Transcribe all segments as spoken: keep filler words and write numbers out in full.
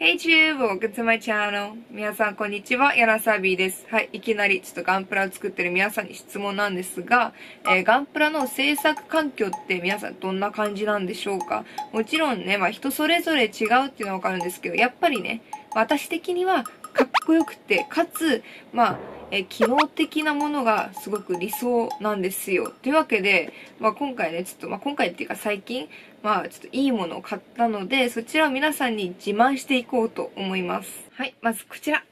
Hey Tube! Welcome to my channel! 皆さんこんにちは、ヤナサビーです。はい、いきなりちょっとガンプラを作ってる皆さんに質問なんですが、えー、ガンプラの制作環境って皆さんどんな感じなんでしょうか？もちろんね、まあ人それぞれ違うっていうのはわかるんですけど、やっぱりね、私的にはかっこよくて、かつ、まあ、えー、機能的なものがすごく理想なんですよ。というわけで、まあ今回ね、ちょっと、まあ今回っていうか最近、まあちょっといいものを買ったので、そちらを皆さんに自慢していこうと思います。はい、まずこちら。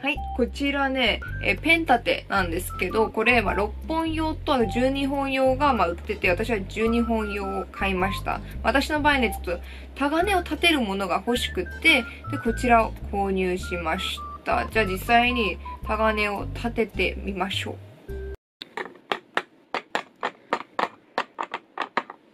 はい、こちらね、えー、ペン立てなんですけど、これ、まあ、ろっぽん用とじゅうにほん用が、まあ、売ってて、私はじゅうにほん用を買いました。私の場合ね、ちょっと、タガネを立てるものが欲しくて、で、こちらを購入しました。じゃあ実際にタガネを立ててみましょう。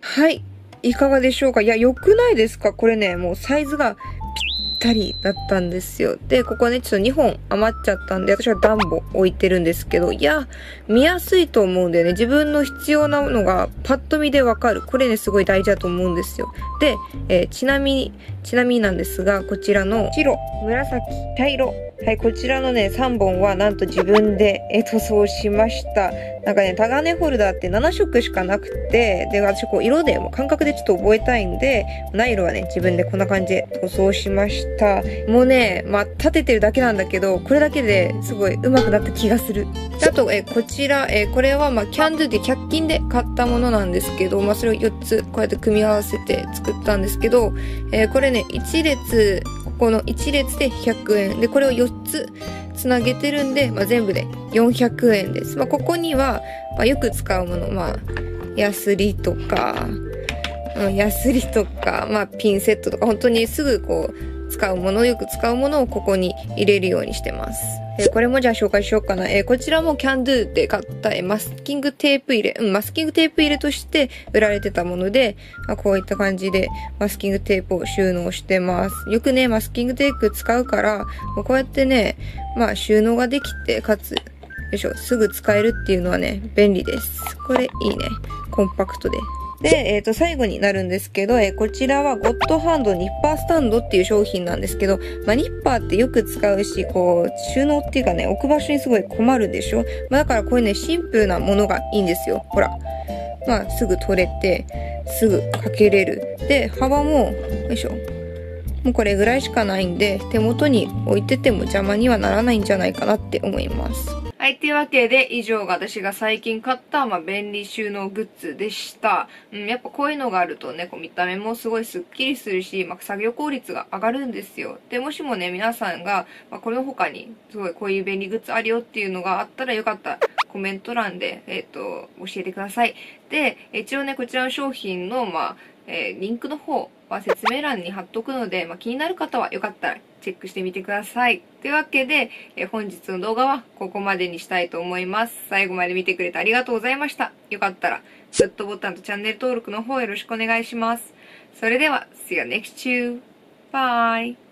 はい。いかがでしょうか？いや、良くないですか？これね、もうサイズがぴったりだったんですよ。で、ここね、ちょっとにほん余っちゃったんで、私は暖房置いてるんですけど、いや、見やすいと思うんだよね。自分の必要なものがパッと見でわかる。これね、すごい大事だと思うんですよ。で、えー、ちなみに、ちなみになんですが、こちらの白、紫、茶色。はい、こちらのね、さんぼんはなんと自分で、えー、塗装しました。なんかね、タガネホルダーってなな色しかなくて、で、私こう色で、感覚でちょっと覚えたいんで、ない色はね、自分でこんな感じで塗装しました。もうね、まあ、立ててるだけなんだけど、これだけですごい上手くなった気がする。あと、えー、こちら、えー、これはまあ、キャンドゥでひゃく均で買ったものなんですけど、まあ、それをよっつこうやって組み合わせて作ったんですけど、えー、これね、いち列、このいち列でひゃくえん。で、これをよっつつなげてるんで、まあ、全部でよんひゃくえんです。まあ、ここには、まあ、よく使うもの、まあ、ヤスリとか、うん、ヤスリとか、まあ、ピンセットとか、本当にすぐこう、使うもの、よく使うものをここに入れるようにしてます。えー、これもじゃあ紹介しようかな。えー、こちらもキャンドゥで買った、えー、マスキングテープ入れ、うん、マスキングテープ入れとして売られてたもので、まあ、こういった感じでマスキングテープを収納してます。よくね、マスキングテープ使うから、こうやってね、まあ収納ができて、かつ、よいしょ、すぐ使えるっていうのはね、便利です。これいいね。コンパクトで。で、えっと、最後になるんですけど、えー、こちらはゴッドハンドニッパースタンドっていう商品なんですけど、まあ、ニッパーってよく使うし、こう、収納っていうかね、置く場所にすごい困るでしょ？まあ、だからこういうね、シンプルなものがいいんですよ。ほら。まあ、すぐ取れて、すぐかけれる。で、幅も、よいしょ。もうこれぐらいしかないんで、手元に置いてても邪魔にはならないんじゃないかなって思います。はい、というわけで以上が私が最近買った、まあ、便利収納グッズでした。うん、やっぱこういうのがあるとね、こう見た目もすごいスッキリするし、まあ、作業効率が上がるんですよ。で、もしもね、皆さんが、まあ、これの他にすごいこういう便利グッズあるよっていうのがあったらよかったらコメント欄で、えっと、教えてください。で、一応ね、こちらの商品の、まあ、えー、リンクの方は説明欄に貼っとくので、まあ、気になる方はよかったらチェックしてみてください。というわけで、えー、本日の動画はここまでにしたいと思います。最後まで見てくれてありがとうございました。よかったらグッドボタンとチャンネル登録の方よろしくお願いします。それでは、See you next time! Bye!